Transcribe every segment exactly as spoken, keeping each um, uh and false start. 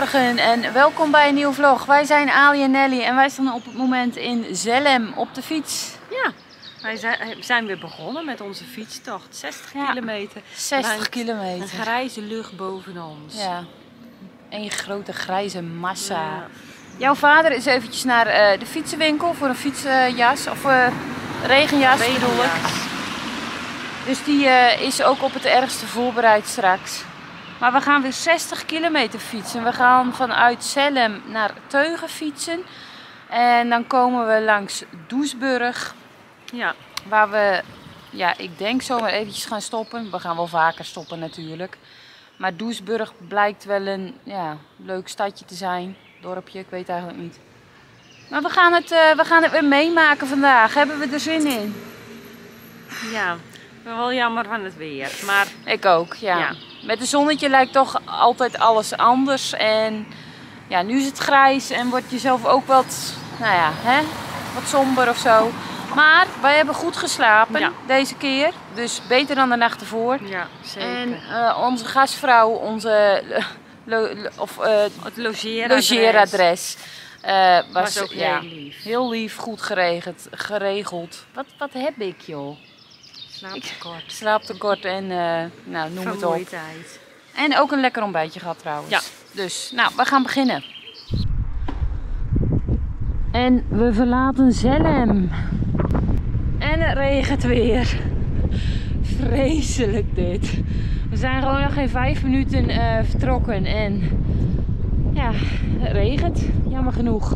Goedemorgen en welkom bij een nieuwe vlog. Wij zijn Ali en Nelly en wij staan op het moment in Zelhem op de fiets. Ja, wij zijn weer begonnen met onze fietstocht. zestig kilometer. zestig kilometer. Een grijze lucht boven ons. Ja, een grote grijze massa. Ja. Jouw vader is eventjes naar uh, de fietsenwinkel voor een fietsjas of uh, regenjas. Regenjas. Dus die uh, is ook op het ergste voorbereid straks. Maar we gaan weer zestig kilometer fietsen. We gaan vanuit Zelhem naar Teuge fietsen. En dan komen we langs Doesburg. Ja. Waar we, ja, ik denk zomaar eventjes gaan stoppen. We gaan wel vaker stoppen natuurlijk. Maar Doesburg blijkt wel een ja, leuk stadje te zijn. Dorpje, ik weet eigenlijk niet. Maar we gaan het, uh, we gaan het weer meemaken vandaag. Hebben we er zin in? Ja. Ik ben wel jammer van het weer, maar... Ik ook, ja. ja. Met een zonnetje lijkt toch altijd alles anders en ja, nu is het grijs en word je zelf ook wat, nou ja, hè, wat somber of zo. Maar wij hebben goed geslapen ja. deze keer, dus beter dan de nacht ervoor. Ja, zeker. En uh, onze gastvrouw, onze lo, lo, of, uh, het logeeradres, logeeradres uh, was, was ook ja, heel lief. Heel lief, goed geregeld. geregeld. Wat, wat heb ik joh? Slaaptekort. Slaaptekort en uh, nou, noem het op. En ook een lekker ontbijtje gehad trouwens. Ja. Dus, nou, we gaan beginnen. En we verlaten Zelhem. En het regent weer. Vreselijk dit. We zijn gewoon nog geen vijf minuten uh, vertrokken en ja, het regent. Jammer genoeg.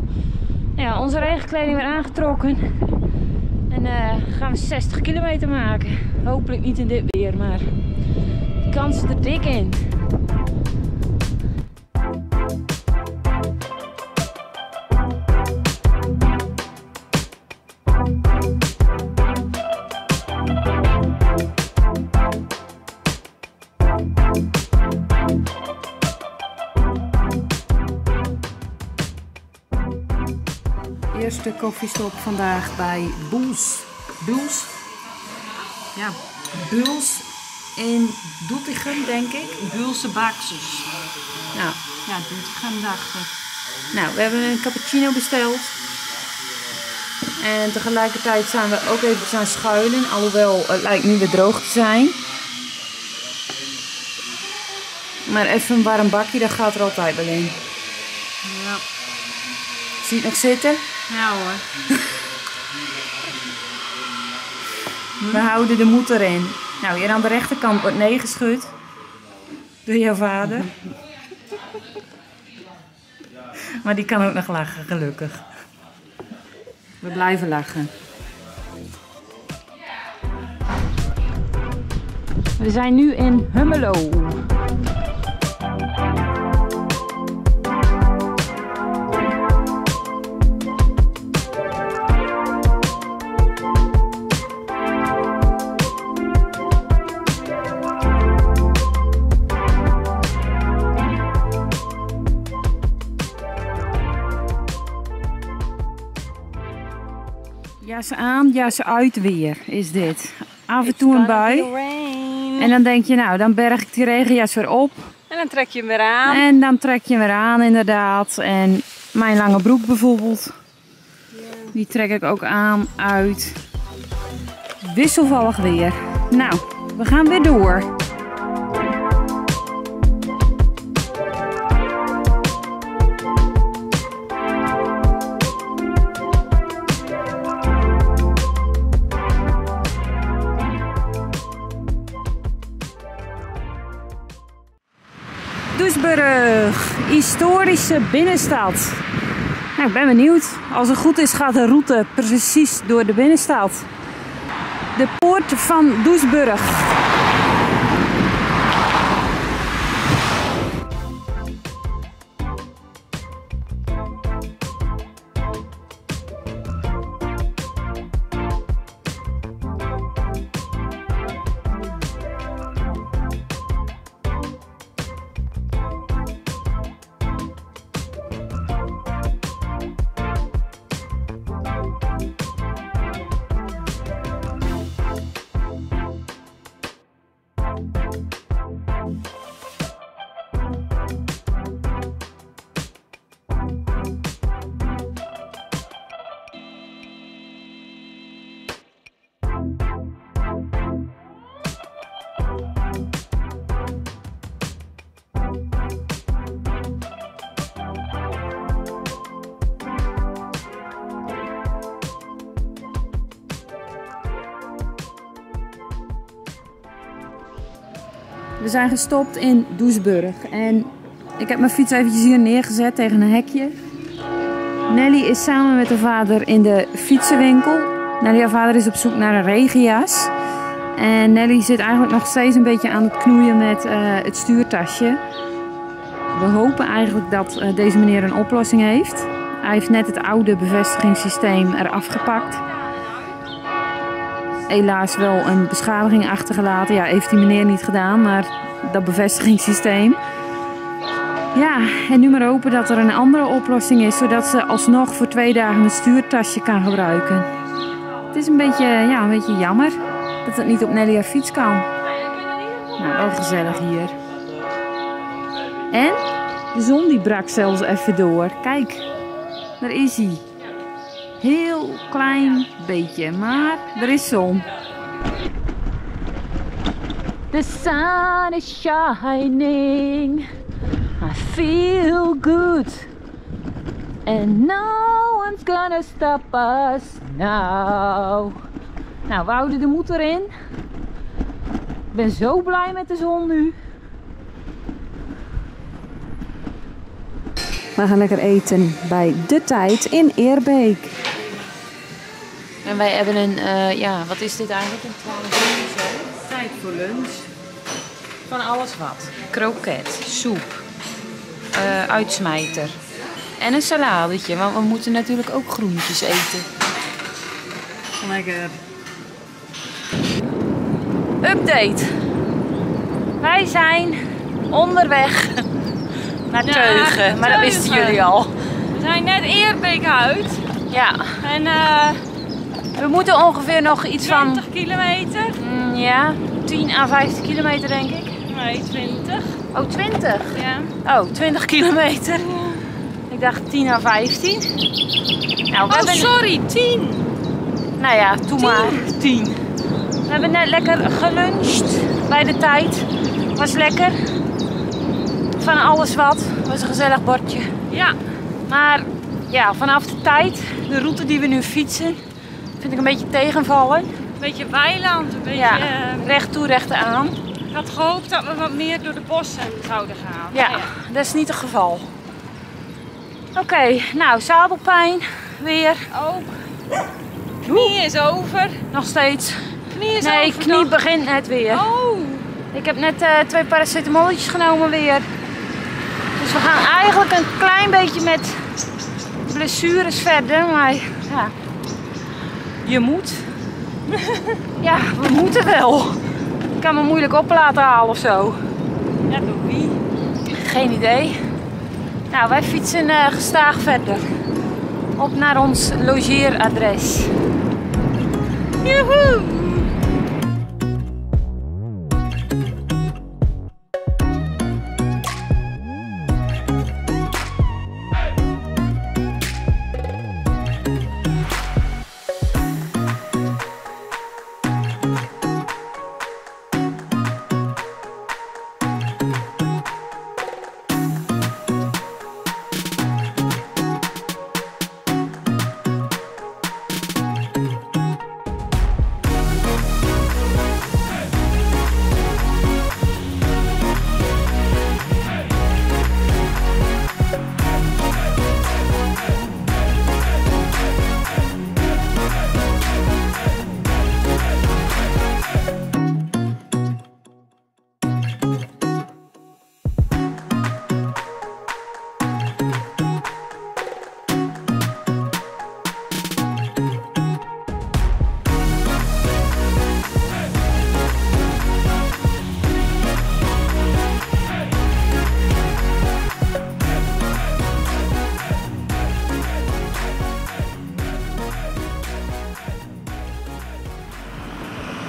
Ja, onze regenkleding weer aangetrokken. En uh, gaan we zestig kilometer maken. Hopelijk niet in dit weer, maar de kans zit er dik in. Eerste koffiestop vandaag bij Boels. Boels? Ja. Boels in Doetinchem, denk ik. Boelse baksers. Nou. Ja, Doetinchem dacht ik. Nou, we hebben een cappuccino besteld. En tegelijkertijd zijn we ook even aan schuilen. Alhoewel het lijkt nu weer droog te zijn. Maar even een warm bakje, dat gaat er altijd wel in. Ja. Zie je het nog zitten? Ja hoor. We houden de moed erin. Nou, hier aan de rechterkant wordt nee geschud. Door jouw vader. Maar die kan ook nog lachen, gelukkig. We blijven lachen. We zijn nu in Hummelo. Jas aan, jas uit weer is dit. Af en toe een bui. En dan denk je, nou, dan berg ik die regenjas weer op. En dan trek je hem weer aan. En dan trek je hem weer aan, inderdaad. En mijn lange broek bijvoorbeeld. Die trek ik ook aan, uit. Wisselvallig weer. Nou, we gaan weer door. Doesburg, historische binnenstad. Nou, ik ben benieuwd. Als het goed is gaat de route precies door de binnenstad. De poort van Doesburg. We zijn gestopt in Doesburg en ik heb mijn fiets eventjes hier neergezet tegen een hekje. Nelly is samen met haar vader in de fietsenwinkel. Nelly, haar vader, is op zoek naar een regenjas. En Nelly zit eigenlijk nog steeds een beetje aan het knoeien met uh, het stuurtasje. We hopen eigenlijk dat uh, deze meneer een oplossing heeft. Hij heeft net het oude bevestigingssysteem eraf gepakt. Helaas wel een beschadiging achtergelaten. Ja, heeft die meneer niet gedaan, maar dat bevestigingssysteem. Ja, en nu maar hopen dat er een andere oplossing is, zodat ze alsnog voor twee dagen een stuurtasje kan gebruiken. Het is een beetje, ja, een beetje jammer dat het niet op Nelly haar fiets kan. Nou, wel gezellig hier. En de zon die brak zelfs even door. Kijk, daar is hij. Heel klein beetje, maar er is zon. The sun is shining. I feel good. And no one's gonna stop us now. Nou, we houden de moed erin. Ik ben zo blij met de zon nu. We gaan lekker eten bij De Tijd in Eerbeek. En wij hebben een, uh, ja, wat is dit eigenlijk? Een twaalf uur of zo? Tijd voor lunch. Van alles wat. Kroket, soep, uh, uitsmijter en een saladetje. Want we moeten natuurlijk ook groentjes eten. Lekker. Update. Wij zijn onderweg naar Teuge, ja, maar Teuge. Dat wisten jullie al. We zijn net Eerbeek uit. Ja. En uh, we moeten ongeveer nog iets van... twintig kilometer. Mm, ja, tien à vijftien kilometer denk ik. Nee, twintig. Oh, twintig? Ja. Oh, twintig kilometer. Ja. Ik dacht tien à vijftien. Nou, oh, sorry, tien. Nou ja, toen maar. tien. We hebben net lekker geluncht bij De Tijd. Was lekker. Van alles wat. Het was een gezellig bordje. Ja. Maar ja, vanaf De Tijd, de route die we nu fietsen, vind ik een beetje tegenvallen. Een beetje weiland, een beetje... Ja, recht toe, recht aan. Ik had gehoopt dat we wat meer door de bossen zouden gaan. Ja, ja. Dat is niet het geval. Oké, okay, nou, zadelpijn weer. Ook. Knie is over. Nog steeds. Knie is nee, over. Nee, knie nog. Begint net weer. Oh. Ik heb net uh, twee paracetamolletjes genomen weer. Dus we gaan eigenlijk een klein beetje met blessures verder, maar ja, je moet. Ja, we moeten wel. Ik kan me moeilijk op laten halen of zo. Ja, door wie? Geen idee. Nou, wij fietsen uh, gestaag verder. Op naar ons logeeradres. Joehoe!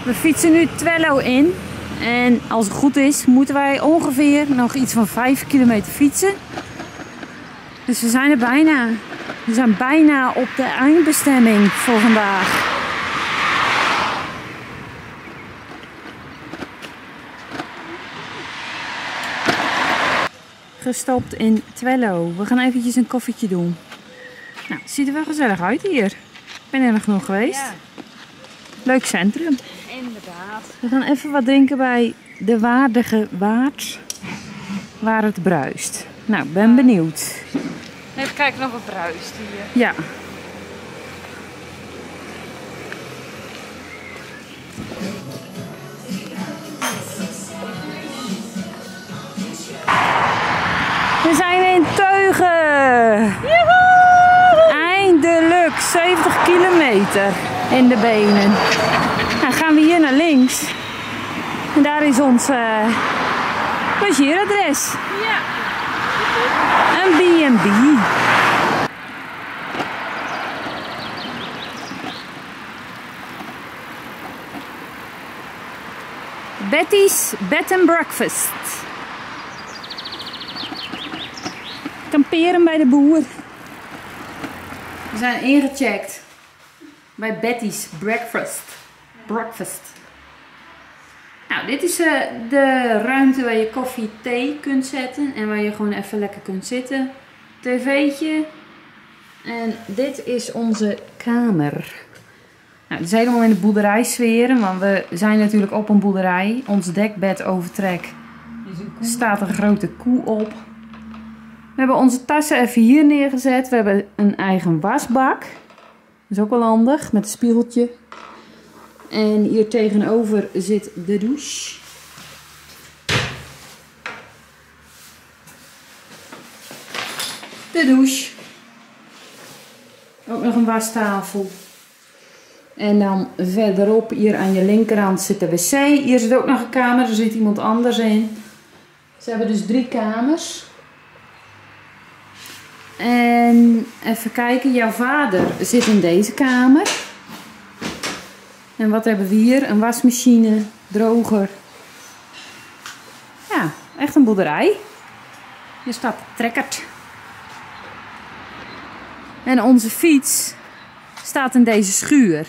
We fietsen nu Twello in en als het goed is moeten wij ongeveer nog iets van vijf kilometer fietsen. Dus we zijn er bijna. We zijn bijna op de eindbestemming voor vandaag. Gestopt in Twello. We gaan eventjes een koffietje doen. Nou, het ziet er wel gezellig uit hier. Ik ben er nog geweest. Ja. Leuk centrum. Inderdaad. We gaan even wat drinken bij de waardige waard waar het bruist. Nou, ben benieuwd. Even kijken of het bruist hier. Ja. We zijn in Teuge. Joehoe! Eindelijk zeventig kilometer in de benen. Dan gaan we hier naar links. En daar is ons uh, logeeradres. Ja. Een B en B. Betty's Bed and Breakfast. Kamperen bij de boer. We zijn ingecheckt bij Betty's Breakfast. Breakfast. Nou, dit is uh, de ruimte waar je koffie, thee kunt zetten en waar je gewoon even lekker kunt zitten. Tv'tje. En dit is onze kamer. Nou, dit is helemaal in de boerderijsfeer, want we zijn natuurlijk op een boerderij. Ons dekbed overtrek staat een grote koe op. We hebben onze tassen even hier neergezet. We hebben een eigen wasbak. Dat is ook wel handig, met een spiegeltje. En hier tegenover zit de douche. De douche. Ook nog een wastafel. En dan verderop, hier aan je linkerhand, zit de wc. Hier zit ook nog een kamer, er zit iemand anders in. Ze hebben dus drie kamers. En even kijken, jouw vader zit in deze kamer. En wat hebben we hier? Een wasmachine, droger. Ja, echt een boerderij. Hier staat de trekkert. En onze fiets staat in deze schuur.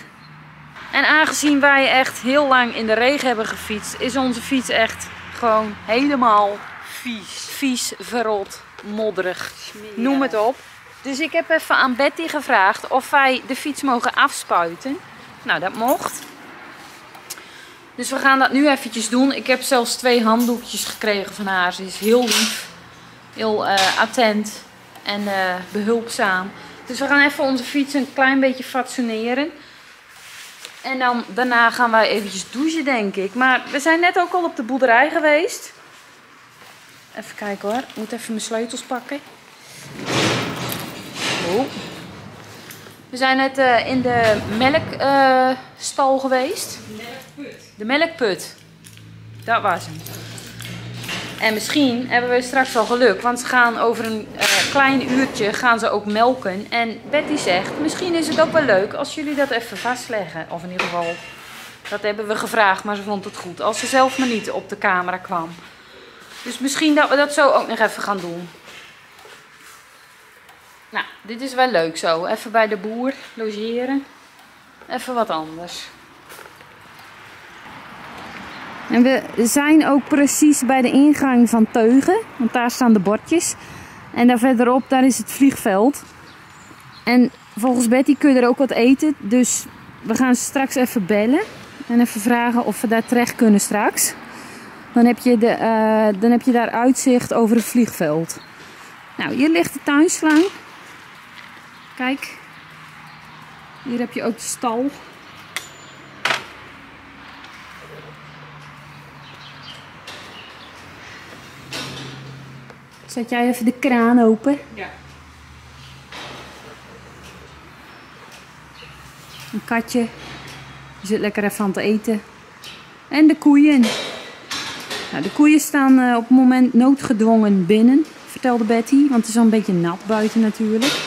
En aangezien wij echt heel lang in de regen hebben gefietst, is onze fiets echt gewoon helemaal vies, vies verrot. Modderig, noem het op. Dus ik heb even aan Betty gevraagd of wij de fiets mogen afspuiten. Nou, dat mocht. Dus we gaan dat nu eventjes doen. Ik heb zelfs twee handdoekjes gekregen van haar. Ze is heel lief, heel uh, attent en uh, behulpzaam. Dus we gaan even onze fiets een klein beetje fatsoeneren. En dan, daarna gaan wij eventjes douchen, denk ik. Maar we zijn net ook al op de boerderij geweest. Even kijken hoor, ik moet even mijn sleutels pakken. Oh. We zijn net uh, in de melkstal uh, geweest. De melkput. De melkput. Dat was hem. En misschien hebben we straks wel geluk, want ze gaan over een uh, klein uurtje gaan ze ook melken. En Betty zegt, misschien is het ook wel leuk als jullie dat even vastleggen. Of in ieder geval, dat hebben we gevraagd, maar ze vond het goed. Als ze zelf maar niet op de camera kwam. Dus misschien dat we dat zo ook nog even gaan doen. Nou, dit is wel leuk zo. Even bij de boer logeren. Even wat anders. En we zijn ook precies bij de ingang van Teuge. Want daar staan de bordjes. En daar verderop, daar is het vliegveld. En volgens Betty kun je er ook wat eten. Dus we gaan straks even bellen. En even vragen of we daar terecht kunnen straks. Dan heb je, de, uh, dan heb je daar uitzicht over het vliegveld. Nou, hier ligt de tuinslang. Kijk. Hier heb je ook de stal. Zet jij even de kraan open? Ja. Een katje. Die zit lekker even aan het eten. En de koeien. Nou, de koeien staan uh, op het moment noodgedwongen binnen, vertelde Betty. Want het is al een beetje nat buiten natuurlijk.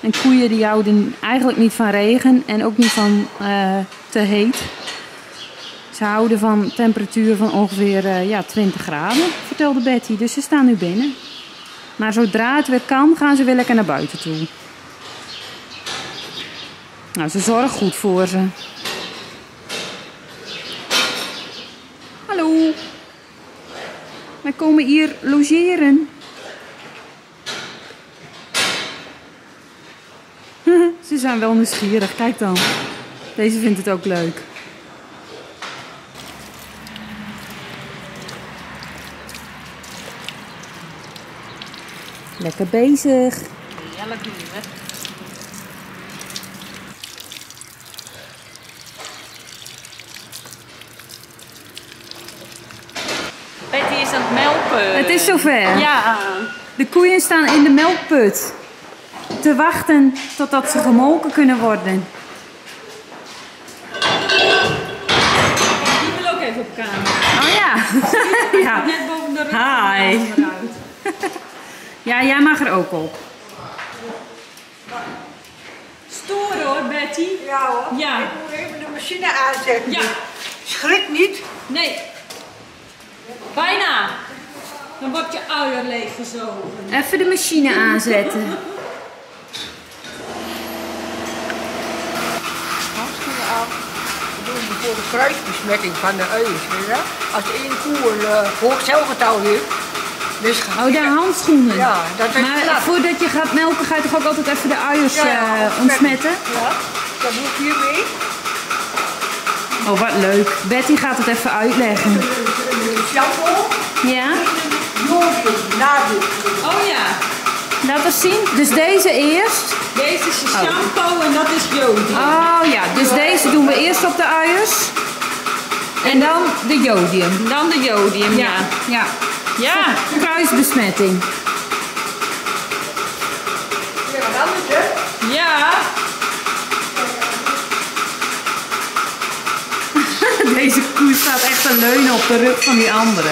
En koeien die houden eigenlijk niet van regen en ook niet van uh, te heet. Ze houden van temperatuur van ongeveer uh, ja, twintig graden, vertelde Betty. Dus ze staan nu binnen. Maar zodra het weer kan, gaan ze weer lekker naar buiten toe. Nou, ze zorgen goed voor ze. Hallo! Wij komen hier logeren. Ze zijn wel nieuwsgierig, kijk dan. Deze vindt het ook leuk. Lekker bezig. Ja, lekker hè. Betty is aan het melken. Het is zover. Ja. De koeien staan in de melkput te wachten totdat ze gemolken kunnen worden. Die wil ook even op kamer. Oh ja. Ja. Net boven de rug. Hi. Ja, jij mag er ook op. Stoer hoor, Betty. Ja hoor. Ja. Ik moet even de machine aanzetten. Ja. Schrik niet. Nee. Bijna. Dan wordt je uier leeggezogen. Even de machine aanzetten. Hartstikke af. We doen voor de kruisbesmetting van de uiers. Als één koe een uh, hoog celgetouw heeft. Dus oh, daar handschoenen. Ja, dat is maar knap. Voordat je gaat melken, ga je toch ook altijd even de uiers ja, ja, uh, ontsmetten? Ja, dat doe ik hier mee. Oh, wat leuk. Betty gaat het even uitleggen. Een shampoo. Ja. Oh ja. Laat eens zien. Dus deze eerst. Deze is de shampoo en dat is jodium. Oh ja, dus deze doen we eerst op de uiers. En dan de jodium. Dan de jodium, ja. Ja. Ja. Ja, kruisbesmetting. Ja, dan is het. Ja. Deze koe staat echt te leunen op de rug van die andere.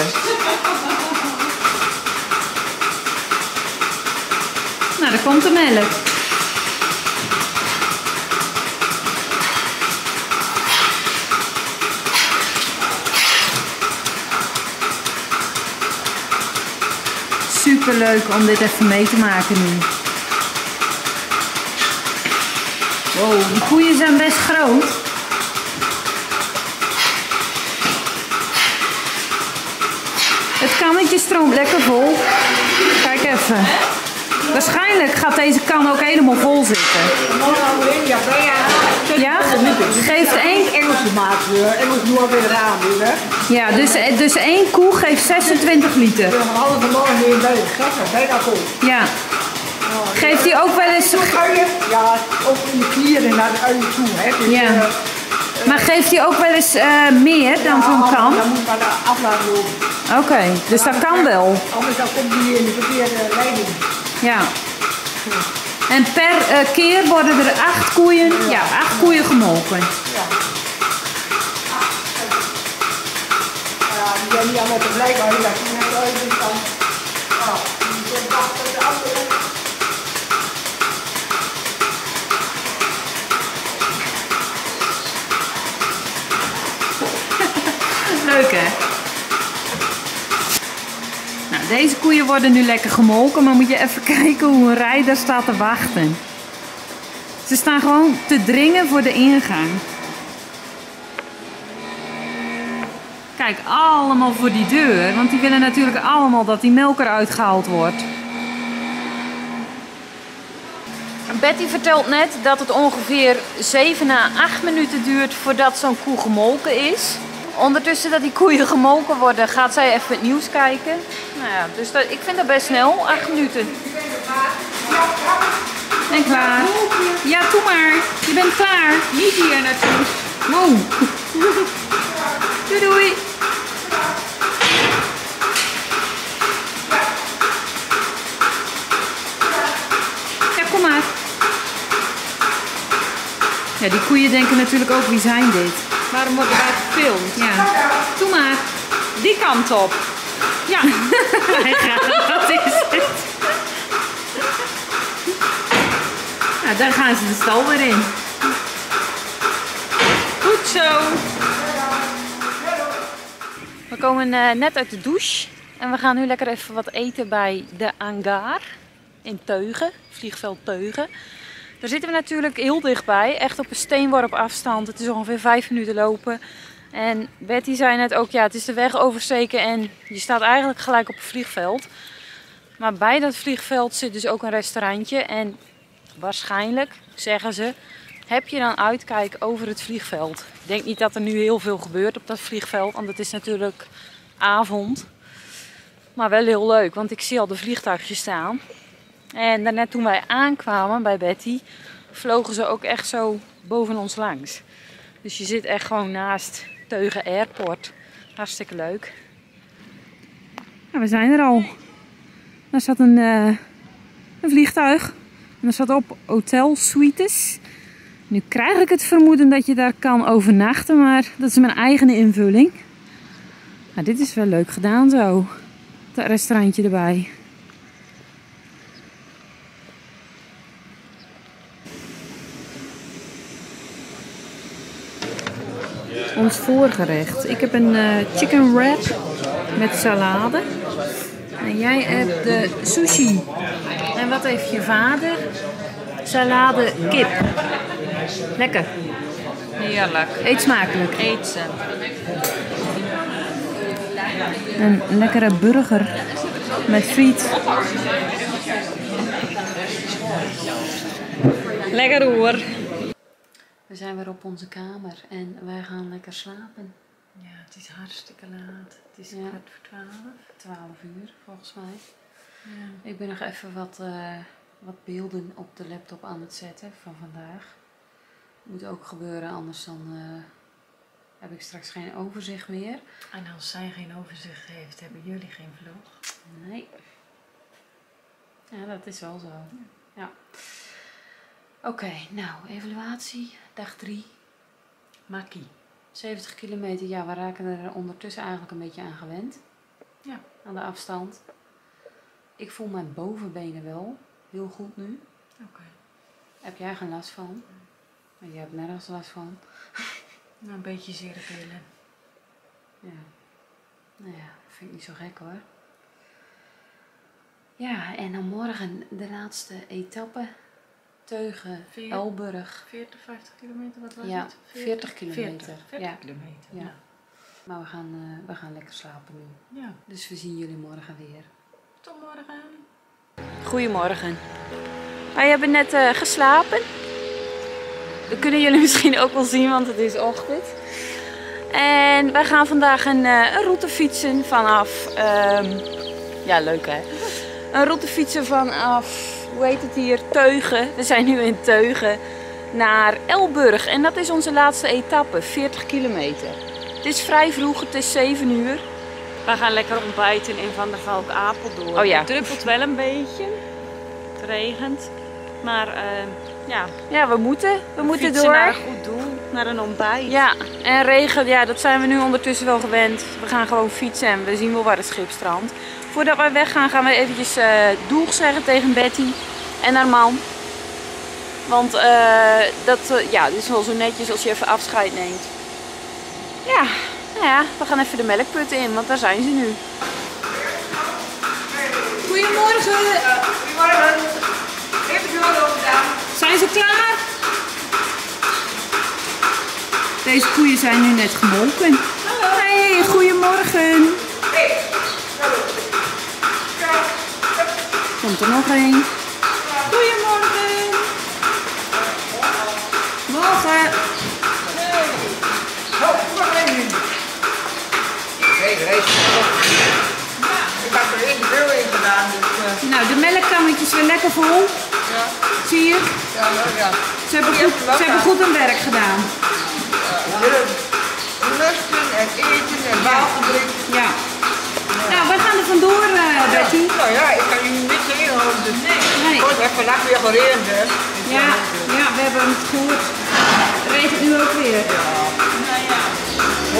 Nou, daar komt de melk. Super leuk om dit even mee te maken nu. Wow, die koeien zijn best groot. Het kannetje stroomt lekker vol. Kijk even. Waarschijnlijk gaat deze kan ook helemaal vol zitten. Ja? Geeft één... Ja, dus, dus één koe geeft zesentwintig liter. Ja. Geeft die ook wel eens... Ja, ook in de klieren naar de uien toe. Ja. Maar geeft die ook wel eens uh, meer dan zo'n kan? Ja, dan moet ik maar af laten lopen. Oké, okay, dus dat kan wel. Anders dan komt die in de verkeerde leiding. Ja. En per uh, keer worden er acht koeien, ja, ja acht koeien gemolken. Ja. Ja, die zijn niet allemaal tegelijkertijd, maar die zijn heel erg in stand. Ja, die zijn achter de andere. Leuk hè? Nou, deze koeien worden nu lekker gemolken, maar moet je even kijken hoe een rij daar staat te wachten. Ze staan gewoon te dringen voor de ingang. Kijk, allemaal voor die deur, want die willen natuurlijk allemaal dat die melk eruit gehaald wordt. Betty vertelt net dat het ongeveer zeven à acht minuten duurt voordat zo'n koe gemolken is. Ondertussen dat die koeien gemolken worden, gaat zij even het nieuws kijken. Nou ja, dus dat, ik vind dat best snel, acht minuten. En klaar. Ja, doe maar. Je bent klaar. Niet hier naartoe. Wow. Doei doei. Ja, kom maar. Ja, die koeien denken natuurlijk ook, wie zijn dit? Waarom worden wij gefilmd? Ja. Doe maar. Die kant op. Ja. Wat is het? Nou, daar gaan ze de stal weer in. Goed zo. We komen uh, net uit de douche. En we gaan nu lekker even wat eten bij de hangar. In Teuge. Vliegveld Teuge. Daar zitten we natuurlijk heel dichtbij, echt op een steenworp afstand. Het is ongeveer vijf minuten lopen. En Betty zei net ook, ja, het is de weg oversteken en je staat eigenlijk gelijk op het vliegveld. Maar bij dat vliegveld zit dus ook een restaurantje. En waarschijnlijk, zeggen ze, heb je dan uitkijk over het vliegveld. Ik denk niet dat er nu heel veel gebeurt op dat vliegveld, want het is natuurlijk avond. Maar wel heel leuk, want ik zie al de vliegtuigjes staan. En daarnet toen wij aankwamen bij Betty, vlogen ze ook echt zo boven ons langs. Dus je zit echt gewoon naast Teuge Airport. Hartstikke leuk. Ja, we zijn er al. Daar zat een, uh, een vliegtuig. En er zat op hotel suites. Nu krijg ik het vermoeden dat je daar kan overnachten, maar dat is mijn eigen invulling. Maar dit is wel leuk gedaan zo. Dat restaurantje erbij. Ons voorgerecht. Ik heb een uh, chicken wrap met salade. En jij hebt de sushi. En wat heeft je vader? Salade kip. Lekker. Heerlijk. Eet smakelijk. Eet ze. Een lekkere burger met friet. Lekker hoor. We zijn weer op onze kamer en wij gaan lekker slapen. Ja, het is hartstikke laat. Het is ja. kwart voor twaalf. Twaalf uur volgens mij. Ja. Ik ben nog even wat, uh, wat beelden op de laptop aan het zetten van vandaag. Moet ook gebeuren, anders dan uh, heb ik straks geen overzicht meer. En als zij geen overzicht heeft, hebben jullie geen vlog? Nee. Ja, dat is wel zo. Ja. ja. Oké, okay, nou, evaluatie, dag drie. Makkie. zeventig kilometer, ja, we raken er ondertussen eigenlijk een beetje aan gewend. Ja. Aan de afstand. Ik voel mijn bovenbenen wel heel goed nu. Oké. Okay. Heb jij geen last van? Maar jij hebt nergens last van. Nou, een beetje zere billen. Ja. Nou ja, vind ik niet zo gek hoor. Ja, en dan morgen de laatste etappe. Teuge, Veer, Elburg. veertig, vijftig kilometer, wat was ja, het? veertig kilometer. veertig, veertig ja. kilometer. Ja. Ja. Maar we gaan, uh, we gaan lekker slapen nu. Ja. Dus we zien jullie morgen weer. Tot morgen. Goedemorgen. Wij hebben net uh, geslapen. Dat kunnen jullie misschien ook wel zien, want het is ochtend. En wij gaan vandaag een, uh, een route fietsen vanaf... Um, ja, leuk hè? Een route fietsen vanaf... Hoe heet het hier? Teuge. We zijn nu in Teuge naar Elburg. En dat is onze laatste etappe, veertig kilometer. Het is vrij vroeg, het is zeven uur. We gaan lekker ontbijten in Van der Valk, Apeldoorn. Oh ja. Het druppelt wel een beetje. Het regent. Maar uh, ja. Ja, we moeten. We, we moeten door. Naar een goed doel, naar een ontbijt. Ja, en regen, ja, dat zijn we nu ondertussen wel gewend. We gaan gewoon fietsen en we zien wel waar het schip strandt. Voordat wij weggaan, gaan we eventjes uh, doeg zeggen tegen Betty en haar man. Want uh, dat uh, ja, is wel zo netjes als je even afscheid neemt. Ja, nou ja, we gaan even de melkput in, want daar zijn ze nu. Goedemorgen! Goedemorgen! Ik heb het nu al gedaan. Zijn ze klaar? Deze koeien zijn nu net gemolken. Hallo! Hey, goedemorgen! Hey, hallo! Komt er nog een. Goedemorgen. Morgen. Hey. Oh, nog één nu. Nee, er is nog. Ik had er één deur in gedaan. Dus, uh... Nou, de melkkammetjes weer lekker vol. Ja. Zie je? Ja, ja. Ze hebben, goed, ze hebben goed hun werk gedaan. Ja, lusten en eten en water drinken. Ja. Nou, we gaan er vandoor, uh, ja, Betty. Nou ja, ik kan jullie niks zeggen over de zee. Nee. Ik heb vandaag weer gereden, hè. Ja, ja, we hebben het gehoord. Het regent nu ook weer. Ja. Nou ja.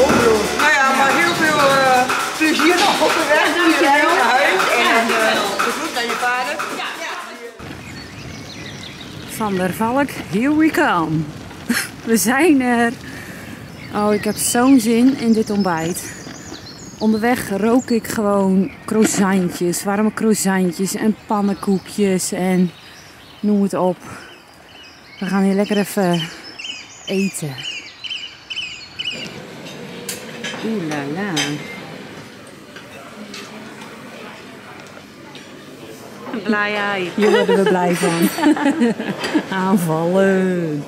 Oh, nou ja, maar heel veel uh, plezier nog op de weg. Ja, dankjewel. Naar huis en uh, de groet naar je vader. Ja, ja. Van der Valk, here we come. We zijn er. Oh, ik heb zo'n zin in dit ontbijt. Onderweg rook ik gewoon croissantjes, warme croissantjes en pannenkoekjes en noem het op. We gaan hier lekker even eten. Oeh la la. Blij ei. Hier worden we blij van. Aanvallen.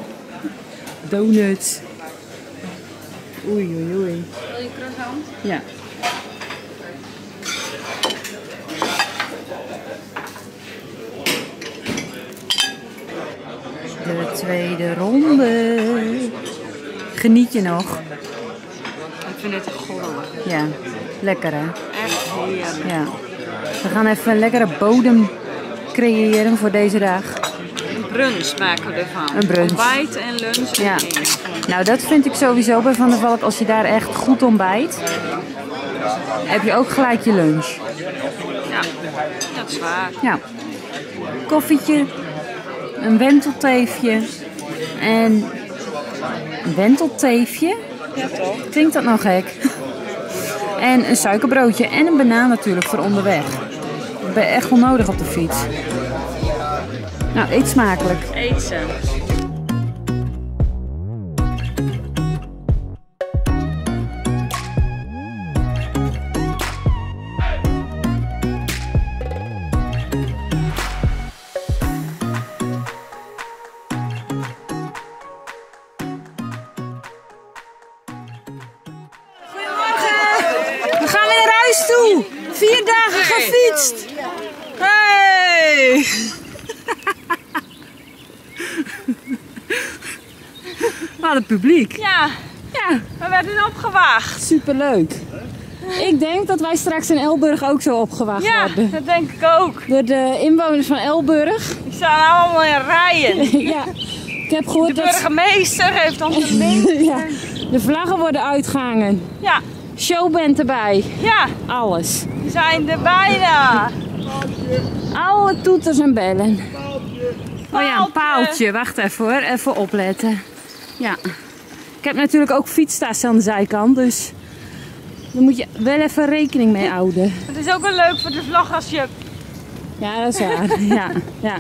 Donuts. Oei oei oei. Wil je croissant? Ja. tweede ronde. Geniet je nog? Ik vind het goddelijk. Ja, lekker hè? Echt heerlijk. Ja. We gaan even een lekkere bodem creëren voor deze dag. Een brunch maken we ervan. Een brunch. Ontbijt en lunch. Ja. Nou, dat vind ik sowieso bij Van der Valk. Als je daar echt goed ontbijt, heb je ook gelijk je lunch. Ja, dat is waar. Ja. Koffietje, een wentelteefje en een wentelteefje. Ja, toch? Klinkt dat nou gek? En een suikerbroodje en een banaan natuurlijk voor onderweg. Dat ben je echt wel nodig op de fiets. Nou, eet smakelijk. Eet ze. Vier dagen gefietst! Hey! Wat een publiek! Ja, ja, we werden opgewaagd. Superleuk! Ik denk dat wij straks in Elburg ook zo opgewaagd ja, worden. Ja, dat denk ik ook. Door de inwoners van Elburg. Die staan allemaal in rijen. Ja, ik heb gehoord de burgemeester dat... heeft ons een ja, de vlaggen worden uitgehangen. Ja. Showband erbij. Ja. Alles. We zijn er bijna. Alle toeters en bellen. Paaltje. Oh ja, een paaltje. Wacht even hoor. Even opletten. Ja. Ik heb natuurlijk ook fietstas aan de zijkant. Dus daar moet je wel even rekening mee houden. Het is ook wel leuk voor de vlog als je... Ja, dat is waar. Ja. Ja.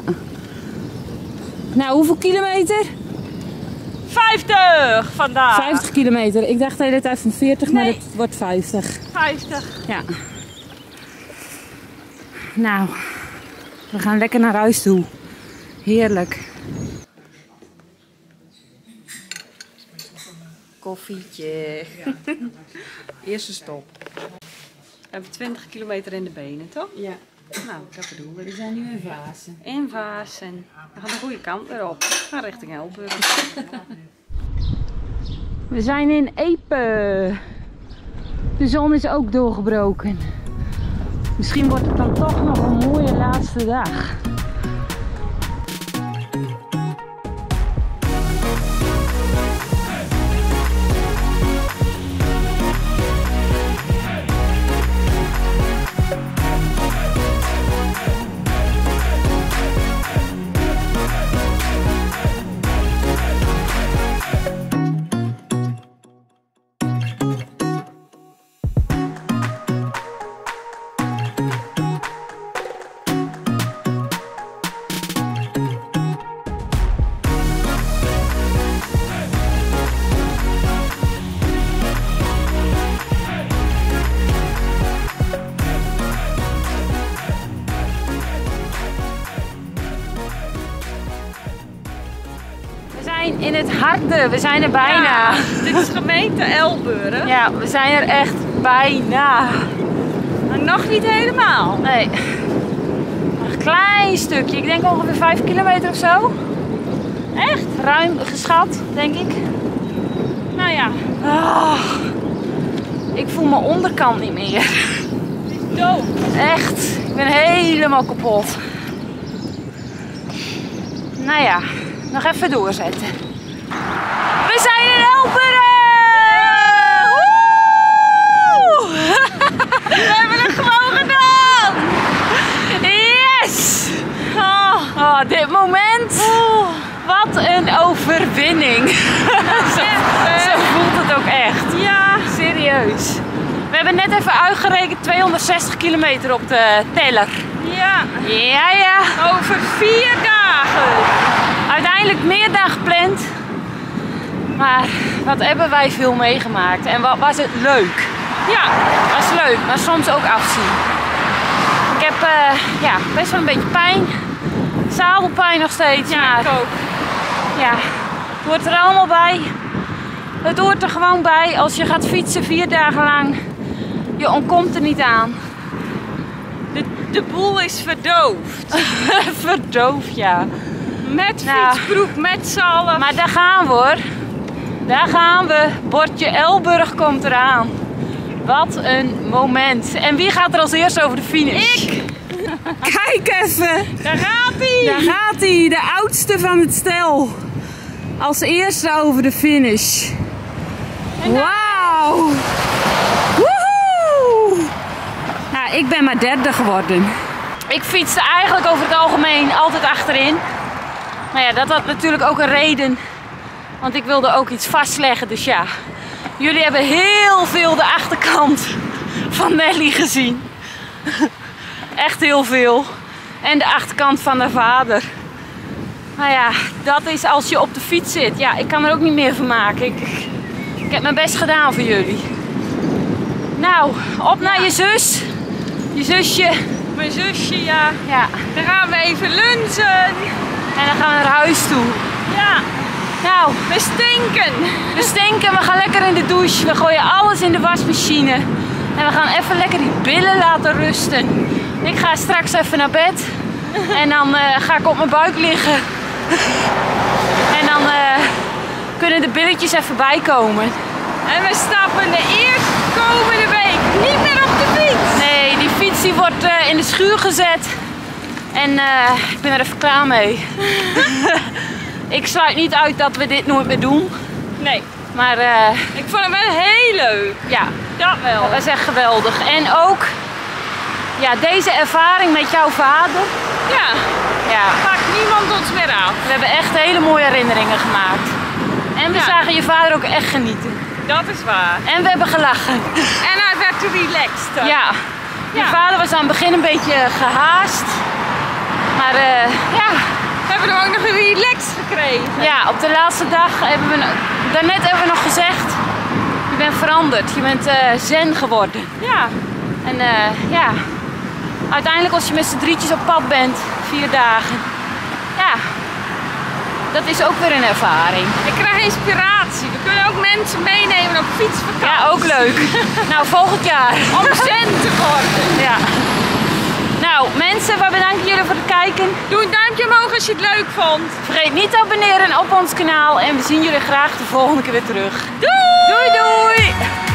Nou, hoeveel kilometer? vijftig vandaag. vijftig kilometer. Ik dacht de hele tijd van veertig, nee, maar het wordt vijftig. vijftig. Ja. Nou, we gaan lekker naar huis toe. Heerlijk. Koffietje. Ja. Eerste stop. We hebben twintig kilometer in de benen, toch? Ja. Nou, dat bedoel ik. We zijn nu in Vaassen. In Vaassen. We gaan de goede kant erop. We gaan richting Elburg. We zijn in Epe. De zon is ook doorgebroken. Misschien wordt het dan toch nog een mooie laatste dag. In het harde, we zijn er bijna. Ja, dit is gemeente Elburg. Ja, we zijn er echt bijna. Maar nog niet helemaal. Nee. Een klein stukje, ik denk ongeveer vijf kilometer of zo. Echt? Ruim geschat, denk ik. Nou ja. Oh, ik voel mijn onderkant niet meer. Het is dood. Echt, ik ben helemaal kapot. Nou ja. Nog even doorzetten. We zijn in Elburg! We hebben het gewoon gedaan! Yes! Oh, oh, dit moment! Oh, wat een overwinning! Ja, zo, zo voelt het ook echt. Ja, serieus. We hebben net even uitgerekend tweehonderdzestig kilometer op de teller. Ja. Ja, ja. Over vier dagen. Uiteindelijk meer dan gepland, maar wat hebben wij veel meegemaakt en wat was het leuk. Ja, was leuk, maar soms ook afzien. Ik heb uh, ja, best wel een beetje pijn, zadelpijn nog steeds. Ja, maar, ik ook. Ja, het hoort er allemaal bij. Het hoort er gewoon bij als je gaat fietsen vier dagen lang. Je ontkomt er niet aan. De, de boel is verdoofd. Verdoofd, ja. Met fietsgroep, nou, met z'n allen. Maar daar gaan we hoor. Daar gaan we. Bordje Elburg komt eraan. Wat een moment. En wie gaat er als eerste over de finish? Ik! Kijk even. Daar gaat hij. Daar gaat hij. De oudste van het stel. Als eerste over de finish. Wauw. Woehoe. Nou, ik ben maar derde geworden. Ik fietste eigenlijk over het algemeen altijd achterin. Maar ja, dat had natuurlijk ook een reden. Want ik wilde ook iets vastleggen, dus ja. Jullie hebben heel veel de achterkant van Nelly gezien. Echt heel veel. En de achterkant van haar vader. Nou ja, dat is als je op de fiets zit. Ja, ik kan er ook niet meer van maken. Ik, ik heb mijn best gedaan voor jullie. Nou, op naar je zus. Je zusje. Mijn zusje, ja. Ja. Dan gaan we even lunchen. En dan gaan we naar huis toe. Ja. Nou, we stinken. We stinken, we gaan lekker in de douche. We gooien alles in de wasmachine. En we gaan even lekker die billen laten rusten. Ik ga straks even naar bed. En dan uh, ga ik op mijn buik liggen. En dan uh, kunnen de billetjes even bijkomen. En we stappen de eerstkomende week niet meer op de fiets. Nee, die fiets die wordt uh, in de schuur gezet. En uh, ik ben er even klaar mee. Ik sluit niet uit dat we dit nooit meer doen. Nee. Maar uh, ik vond het wel heel leuk. Ja, dat wel. Dat was echt geweldig. En ook ja, deze ervaring met jouw vader. Ja. Ja. Maakt niemand ons meer af. We hebben echt hele mooie herinneringen gemaakt. En we ja. zagen je vader ook echt genieten. Dat is waar. En we hebben gelachen. En hij werd relaxed. Ja. Je ja. vader was aan het begin een beetje gehaast. Maar uh, ja. We hebben hem ook nog een relax gekregen. Ja, op de laatste dag hebben we, daarnet hebben we nog gezegd, je bent veranderd, je bent uh, zen geworden. Ja. En uh, ja, uiteindelijk als je met z'n drietjes op pad bent, vier dagen, ja, dat is ook weer een ervaring. Ik krijg inspiratie. We kunnen ook mensen meenemen op fietsvakantie. Ja, ook leuk. Nou, volgend jaar. Om zen te worden. Ja. Nou, mensen, we bedanken jullie voor het kijken. Doe een duimpje omhoog als je het leuk vond. Vergeet niet te abonneren op ons kanaal. En we zien jullie graag de volgende keer weer terug. Doei! Doei, doei!